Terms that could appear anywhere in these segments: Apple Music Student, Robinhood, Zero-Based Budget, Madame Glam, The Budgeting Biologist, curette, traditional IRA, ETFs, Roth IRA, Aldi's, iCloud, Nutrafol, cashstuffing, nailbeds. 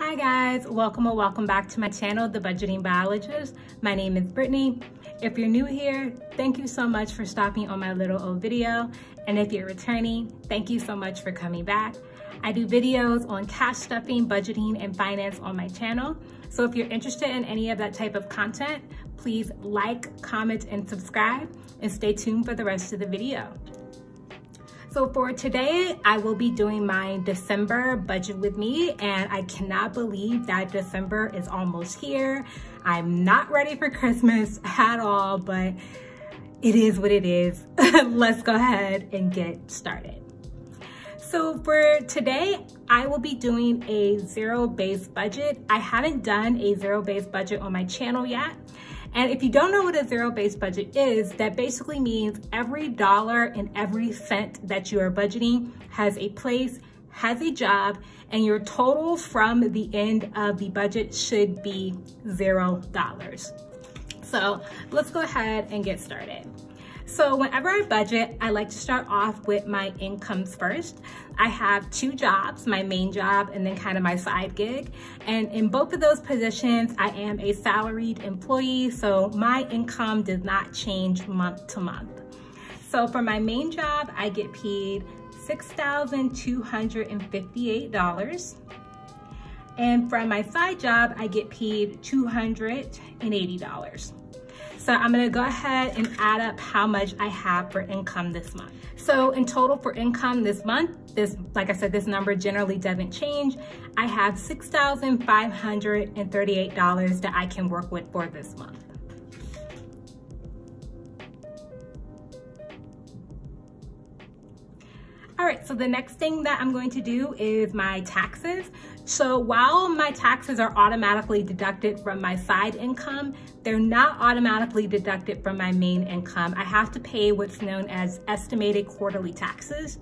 Hi guys, welcome or welcome back to my channel, The Budgeting Biologist. My name is Brittany. If you're new here, thank you so much for stopping on my little old video. And if you're returning, thank you so much for coming back. I do videos on cash stuffing, budgeting, and finance on my channel. So if you're interested in any of that type of content, please like, comment, and subscribe, and stay tuned for the rest of the video. So for today, I will be doing my December budget with me, and I cannot believe that December is almost here. I'm not ready for Christmas at all, but it is what it is. Let's go ahead and get started. So for today, I will be doing a zero-based budget. I haven't done a zero-based budget on my channel yet. And if you don't know what a zero-based budget is, that basically means every dollar and every cent that you are budgeting has a place, has a job, and your total from the end of the budget should be $0. So let's go ahead and get started. So whenever I budget, I like to start off with my incomes first. I have two jobs, my main job and then kind of my side gig. And in both of those positions, I am a salaried employee, so my income does not change month to month. So for my main job, I get paid $6,258. And from my side job, I get paid $280. So I'm gonna go ahead and add up how much I have for income this month. So in total for income this month, like I said, this number generally doesn't change. I have $6,538 that I can work with for this month. All right, so the next thing that I'm going to do is my taxes. So while my taxes are automatically deducted from my side income, they're not automatically deducted from my main income. I have to pay what's known as estimated quarterly taxes.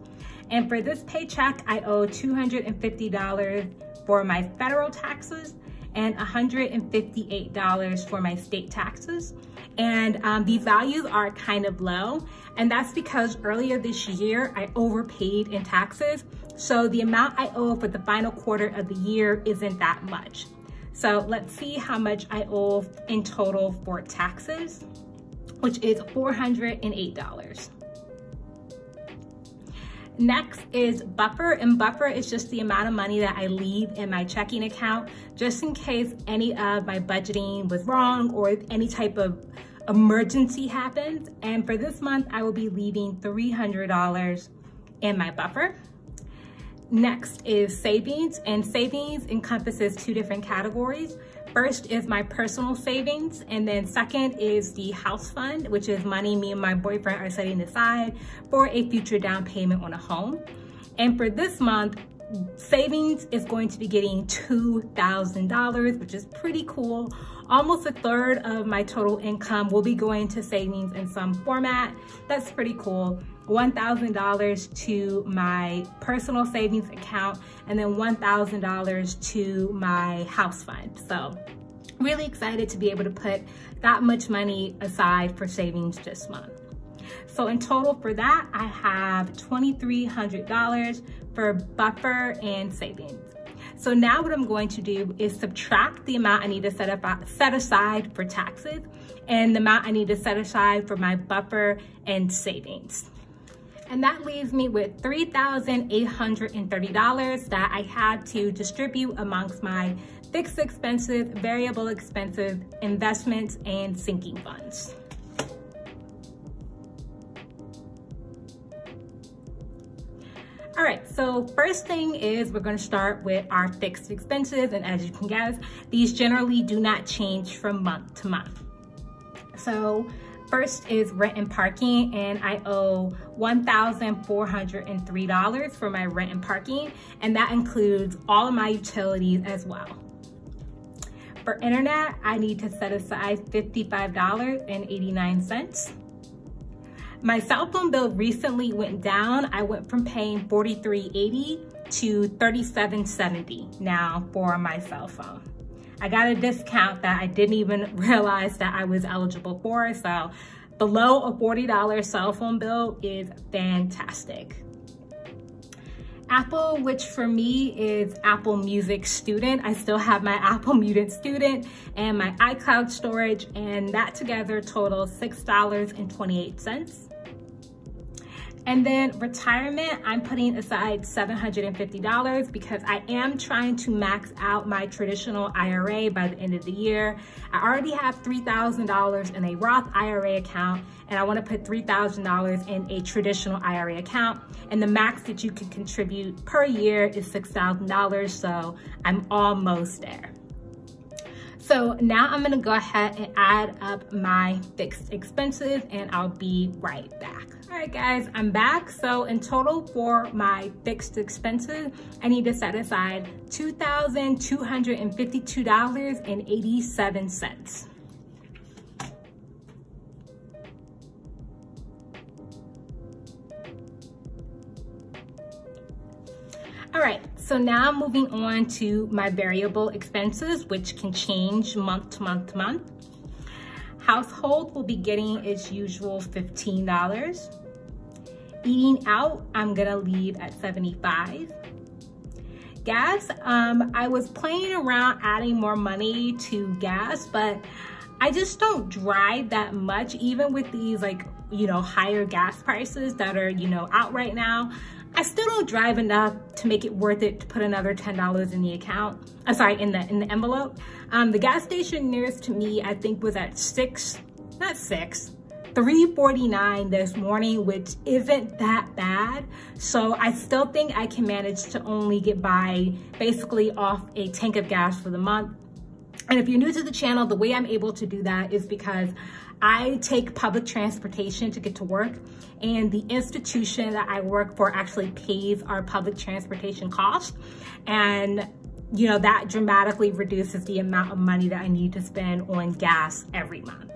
And for this paycheck, I owe $250 for my federal taxes and $158 for my state taxes. And these values are kind of low, and that's because earlier this year I overpaid in taxes, so the amount I owe for the final quarter of the year isn't that much. So let's see how much I owe in total for taxes, which is $408. Next is buffer, and buffer is just the amount of money that I leave in my checking account just in case any of my budgeting was wrong or any type of emergency happens. And for this month, I will be leaving $300 in my buffer. Next is savings, and savings encompasses two different categories. First is my personal savings, and then second is the house fund, which is money me and my boyfriend are setting aside for a future down payment on a home. And for this month, savings is going to be getting $2,000, which is pretty cool. Almost a third of my total income will be going to savings in some format. That's pretty cool. $1,000 to my personal savings account, and then $1,000 to my house fund. So really excited to be able to put that much money aside for savings this month. So in total for that, I have $2,300 for buffer and savings. So now what I'm going to do is subtract the amount I need to set aside for taxes and the amount I need to set aside for my buffer and savings. And that leaves me with $3,830 that I have to distribute amongst my fixed expenses, variable expenses, investments, and sinking funds. All right, so first thing is we're gonna start with our fixed expenses, and as you can guess, these generally do not change from month to month. So first is rent and parking, and I owe $1,403 for my rent and parking, and that includes all of my utilities as well. For internet, I need to set aside $55.89. My cell phone bill recently went down. I went from paying $43.80 to $37.70 now for my cell phone. I got a discount that I didn't even realize that I was eligible for. So below a $40 cell phone bill is fantastic. Apple, which for me is Apple Music Student. I still have my Apple Music Student and my iCloud storage, and that together totals $6.28. And then retirement, I'm putting aside $750 because I am trying to max out my traditional IRA by the end of the year. I already have $3,000 in a Roth IRA account, and I wanna put $3,000 in a traditional IRA account. And the max that you can contribute per year is $6,000, so I'm almost there. So now I'm gonna go ahead and add up my fixed expenses, and I'll be right back. All right guys, I'm back. So in total for my fixed expenses, I need to set aside $2,252.87. All right, so now moving on to my variable expenses, which can change month to month to month. Household will be getting its usual $15. Eating out, I'm gonna leave at $75. Gas, I was playing around adding more money to gas, but I just don't drive that much, even with these higher gas prices that are, out right now. I still don't drive enough to make it worth it to put another $10 in the account. I'm sorry, in the envelope. The gas station nearest to me, I think, was at 3:49 this morning, which isn't that bad. So I still think I can manage to only get by basically off a tank of gas for the month. And if you're new to the channel, the way I'm able to do that is because I take public transportation to get to work, and the institution that I work for actually pays our public transportation costs. And that dramatically reduces the amount of money that I need to spend on gas every month.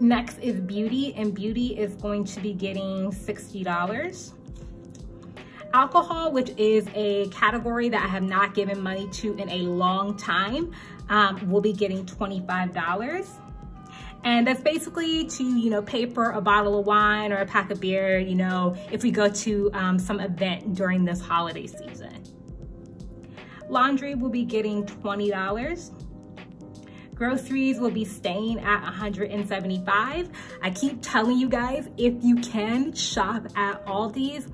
Next is beauty, and beauty is going to be getting $60. Alcohol, which is a category that I have not given money to in a long time, will be getting $25. And that's basically to, pay for a bottle of wine or a pack of beer, if we go to some event during this holiday season. Laundry will be getting $20. Groceries will be staying at $175. I keep telling you guys, if you can, shop at Aldi's.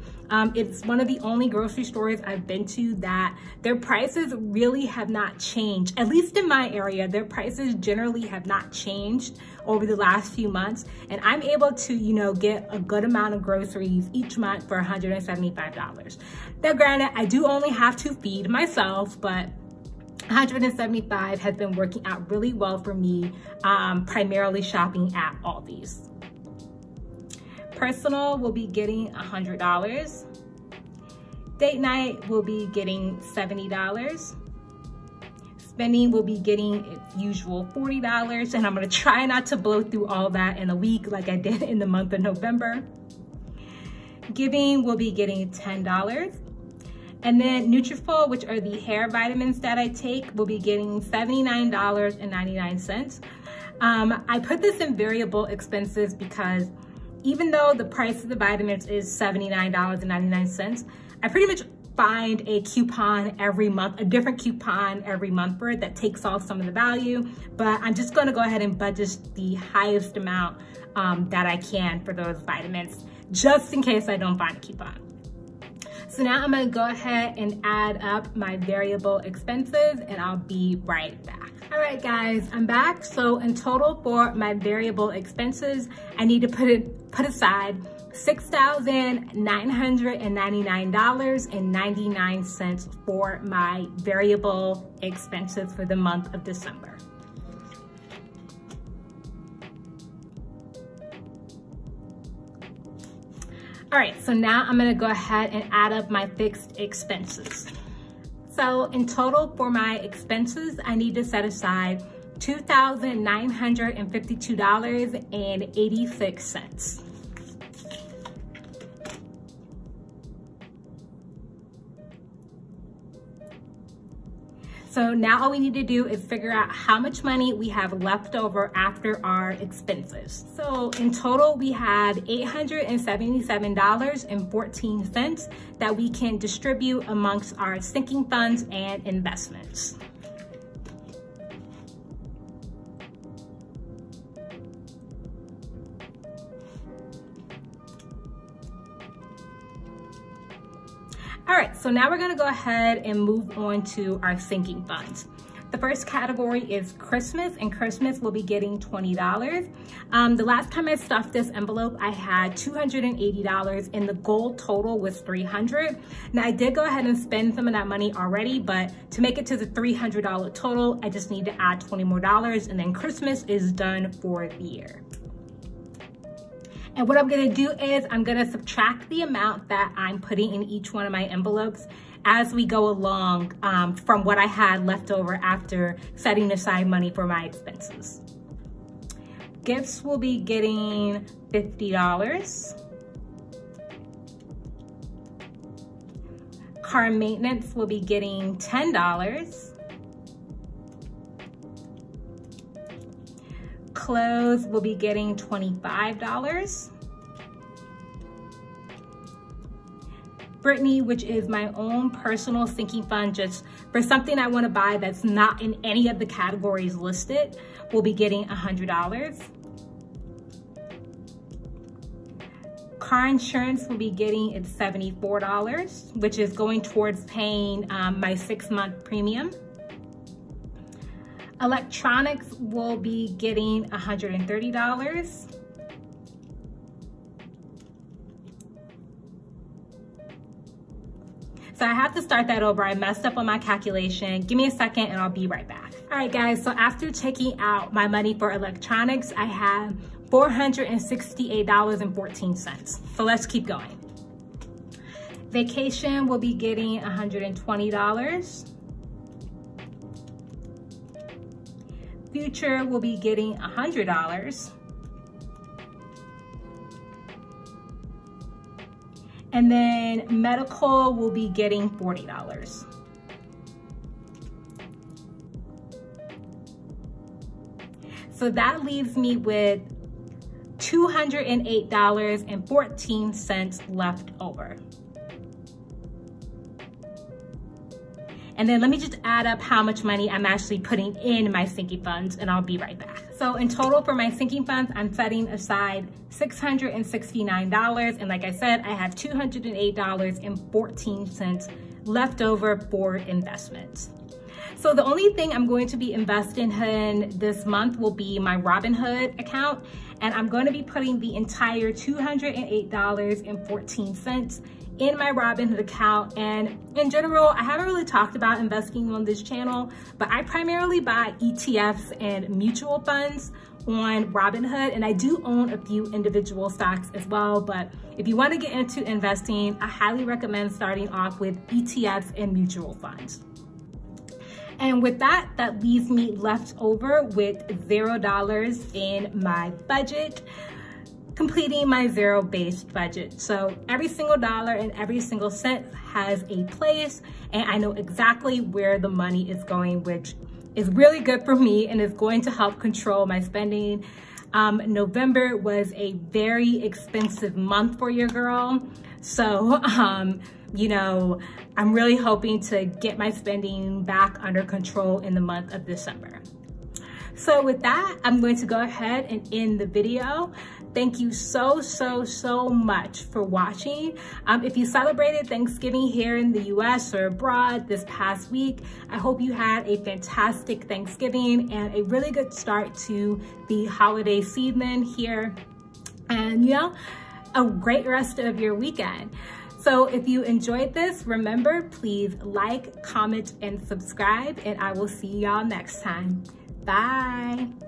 It's one of the only grocery stores I've been to that their prices really have not changed. At least in my area, their prices generally have not changed over the last few months. And I'm able to, get a good amount of groceries each month for $175. Now, granted, I do only have to feed myself, but $175 has been working out really well for me, primarily shopping at Aldi's. Personal will be getting $100. Date night will be getting $70. Spending will be getting its usual $40, and I'm gonna try not to blow through all that in a week like I did in the month of November. Giving will be getting $10. And then Nutrafol, which are the hair vitamins that I take, will be getting $79.99. I put this in variable expenses because even though the price of the vitamins is $79.99, I pretty much find a coupon every month, a different coupon every month for it that takes off some of the value. But I'm just gonna go ahead and budget the highest amount that I can for those vitamins, just in case I don't find a coupon. So now I'm gonna go ahead and add up my variable expenses, and I'll be right back. All right guys, I'm back. So in total for my variable expenses, I need to put aside $6,999.99 for my variable expenses for the month of December. All right, so now I'm gonna go ahead and add up my fixed expenses. So in total for my expenses, I need to set aside $2,952.86. So now all we need to do is figure out how much money we have left over after our expenses. So in total, we have $877.14 that we can distribute amongst our sinking funds and investments. All right, so now we're gonna go ahead and move on to our sinking funds. The first category is Christmas, and Christmas will be getting $20. The last time I stuffed this envelope, I had $280 and the goal total was $300. Now I did go ahead and spend some of that money already, but to make it to the $300 total, I just need to add $20 more and then Christmas is done for the year. And what I'm gonna do is I'm gonna subtract the amount that I'm putting in each one of my envelopes as we go along from what I had left over after setting aside money for my expenses. Gifts will be getting $50. Car maintenance will be getting $10. Clothes will be getting $25. Brittany, which is my own personal sinking fund, just for something I want to buy that's not in any of the categories listed, will be getting $100. Car insurance will be getting it's $74, which is going towards paying my 6-month premium. Electronics will be getting $130. So I have to start that over. I messed up on my calculation. Give me a second and I'll be right back. All right, guys, so after taking out my money for electronics, I have $468.14. So let's keep going. Vacation will be getting $120. Future will be getting $100. And then medical will be getting $40. So that leaves me with $208.14 left over. And then let me just add up how much money I'm actually putting in my sinking funds and I'll be right back. So in total for my sinking funds, I'm setting aside $669. And like I said, I have $208.14 left over for investments. So the only thing I'm going to be investing in this month will be my Robinhood account. And I'm going to be putting the entire $208.14 in my Robinhood account. And in general, I haven't really talked about investing on this channel, but I primarily buy ETFs and mutual funds on Robinhood. And I do own a few individual stocks as well. But if you want to get into investing, I highly recommend starting off with ETFs and mutual funds. And with that, that leaves me left over with $0 in my budget, completing my zero-based budget. So every single dollar and every single cent has a place, and I know exactly where the money is going, which is really good for me and is going to help control my spending. November was a very expensive month for your girl. So, you know, I'm really hoping to get my spending back under control in the month of December. So with that, I'm going to go ahead and end the video. Thank you so much for watching. If you celebrated Thanksgiving here in the US or abroad this past week, I hope you had a fantastic Thanksgiving and a really good start to the holiday season here. And you know, a great rest of your weekend. So if you enjoyed this, remember, please like, comment, and subscribe, and I will see y'all next time. Bye.